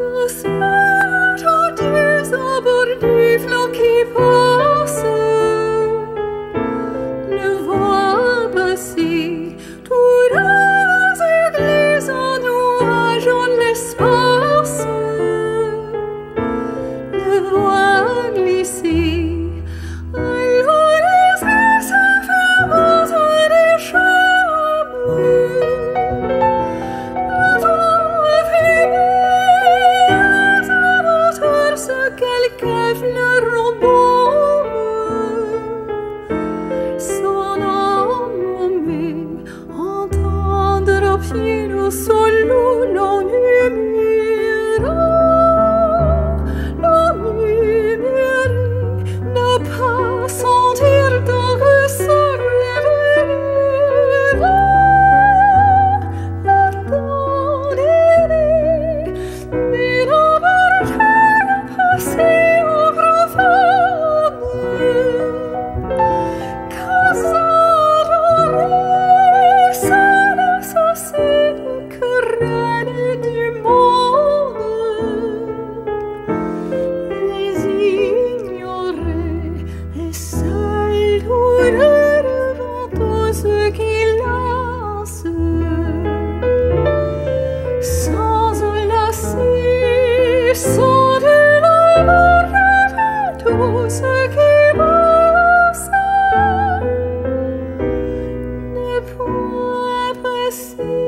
See.